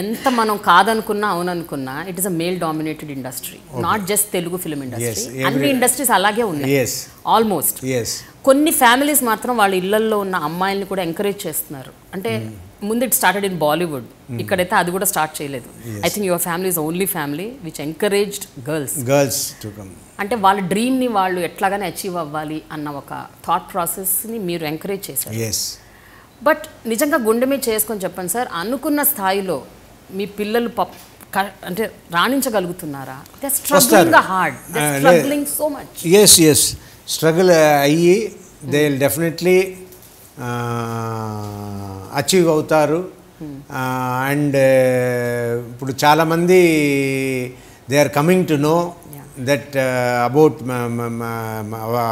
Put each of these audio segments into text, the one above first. ఎంత మనం కాదనుకున్నా అవుననుకున్నా it is a male dominated industry not just Telugu film industry అన్ని ఇండస్ట్రీస్ అలాగే ఉన్నాయి ఆల్మోస్ట్ కొన్ని ఫ్యామిలీస్ మాత్రం వాళ్ళ ఇళ్లల్లో ఉన్న అమ్మాయిల్ని కూడా ఎంకరేజ్ చేస్తున్నారు అంటే ముందు ఇట్ స్టార్టెడ్ ఇన్ బాలీవుడ్ ఇక్కడైతే అది కూడా స్టార్ట్ చేయలేదు I think your family is only family which encouraged girls to come అంటే వాళ్ళ డ్రీమ్ని వాళ్ళు ఎట్లాగానే అచీవ్ అవ్వాలి అన్న ఒక థాట్ ప్రాసెస్ని మీరు ఎంకరేజ్ చేశారు బట్ నిజంగా గుండె మీద చేసుకొని చెప్పండి సార్ అనుకున్న స్థాయిలో మీ పిల్లలు అంటే రాణించగలుగుతున్నారా they are struggling hard they are struggling so much yes yes struggle అయ్యి దే విల్ డెఫినెట్లీ అచీవ్ అవుతారు అండ్ ఇప్పుడు చాలామంది they are coming to know that about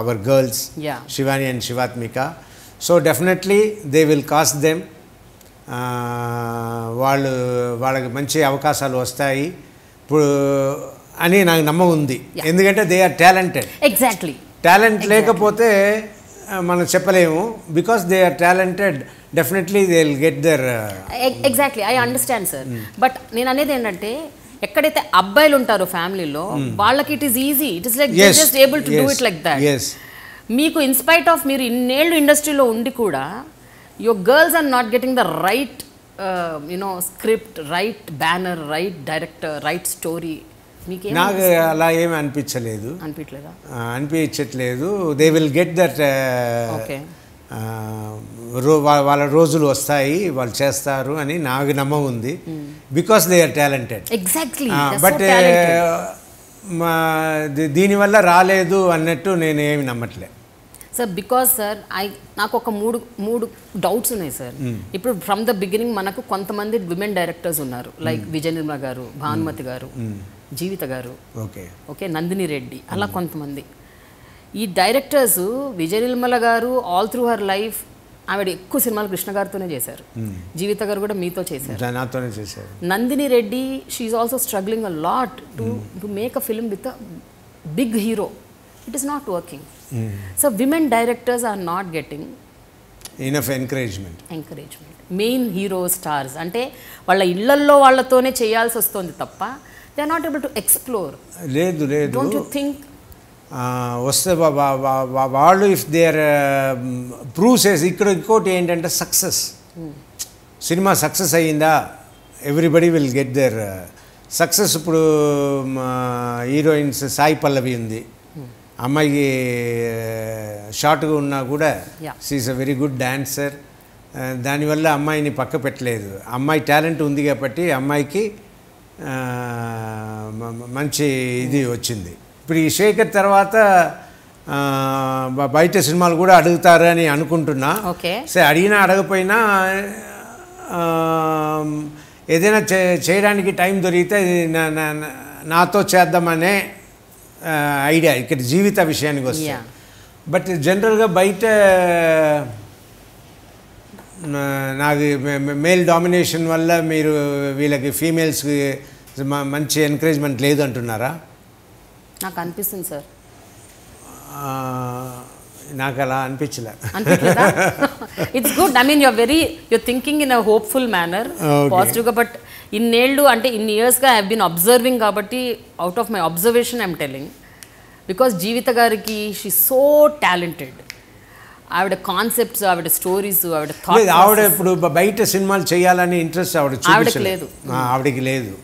our girls Shivani and Shivathmika so definitely they will cast them వాళ్ళు వాళ్ళకి మంచి అవకాశాలు వస్తాయి ఇప్పుడు అని నాకు నమ్మకం ఉంది ఎందుకంటే they are talented exactly talent లేకపోతే మనం చెప్పలేము because they are talented definitely they will get there exactly I understand sir but నేను అనేది ఏంటంటే ఎక్కడైతే అబ్బాయిలు ఉంటారో ఫ్యామిలీలో వాళ్ళకి it is easy it is like they are just able to do it like that మీకు ఇన్స్పైట్ ఆఫ్ మీరు ఇన్నేళ్ళు ఇండస్ట్రీలో ఉండి కూడా your girls are not getting the right you know script right banner right director right story నాకు అలా ఏమి అనిపించలేదు అనిపించట్లేదు దే విల్ గెట్ దట్ వాళ్ళ రోజులు వస్తాయి వాళ్ళు చేస్తారు అని నాకు నమ్మకం ఉంది because they are talented exactly but దీనివల్ల రాలేదు అన్నట్టు నేను ఏమి నమ్మట్లేదు సార్ బికాస్ సార్ నాకు ఒక మూడు డౌట్స్ ఉన్నాయి సార్ ఇప్పుడు ఫ్రమ్ ద బిగినింగ్ మనకు కొంతమంది విమెన్ డైరెక్టర్స్ ఉన్నారు లైక్ విజయనిర్మల గారు భానుమతి గారు జీవిత గారు ఓకే నందిని రెడ్డి అలా కొంతమంది ఈ డైరెక్టర్స్ విజయనిర్మల గారు ఆల్ త్రూ హర్ లైఫ్ ఆవిడ ఎక్కువ సినిమాలు కృష్ణ గారితోనే చేశారు జీవిత గారు కూడా మీతో చేశారు Nandini Reddy she is also struggling a lot to make a film with a big hero it is not working so women directors are not getting enough encouragement main hero stars అంటే వాళ్ళ ఇళ్లల్లో వాళ్ళతోనే చేయాల్సి వస్తుంది తప్ప they are not able to explore లేదు లేదు don't you think వస్తే వాళ్ళు ఇఫ్ దే ఆర్ ప్రూవ్ చేసి ఇక్కడ ఇంకోటి ఏంటంటే సక్సెస్ సినిమా సక్సెస్ అయ్యిందా everybody will get their success ఇప్పుడు హీరోయిన్స్ సాయి పల్లవి ఉంది అమ్మాయికి షార్ట్గా ఉన్నా కూడా she is a very good dancer దానివల్ల అమ్మాయిని పక్క పెట్టలేదు అమ్మాయి టాలెంట్ ఉంది కాబట్టి అమ్మాయికి మంచి ఇది వచ్చింది ఇప్పుడు ఈ శేఖర్ తర్వాత బయట సినిమాలు కూడా అడుగుతారని అనుకుంటున్నా సరే అడిగినా అడగపోయినా ఏదైనా చేయడానికి టైం దొరికితే నాతో చేద్దామనే ఐడియా ఇక్కడ జీవిత విషయానికి వస్తుంది బట్ జనరల్గా బయట నాకు మేల్ డామినేషన్ వల్ల మీరు వీళ్ళకి ఫీమేల్స్కి మంచి ఎంకరేజ్మెంట్ లేదు అంటున్నారా నాకు అనిపిస్తుంది సార్ నాకు అలా అనిపించలే it's good I mean you're very you're thinking in a hopeful manner పాజిటివ్గా బట్ ఇన్నేళ్ళు అంటే ఇన్ని ఇయర్స్గా ఐ హవ్ బీన్ అబ్జర్వింగ్ కాబట్టి out of my observation I'm telling because జీవిత గారికి షీ సో టాలెంటెడ్ ఆవిడ కాన్సెప్ట్స్ ఆవిడ స్టోరీస్ ఆవిడ ఇప్పుడు బయట సినిమాలు చేయాలని ఇంట్రెస్ట్ ఆవిడకి లేదు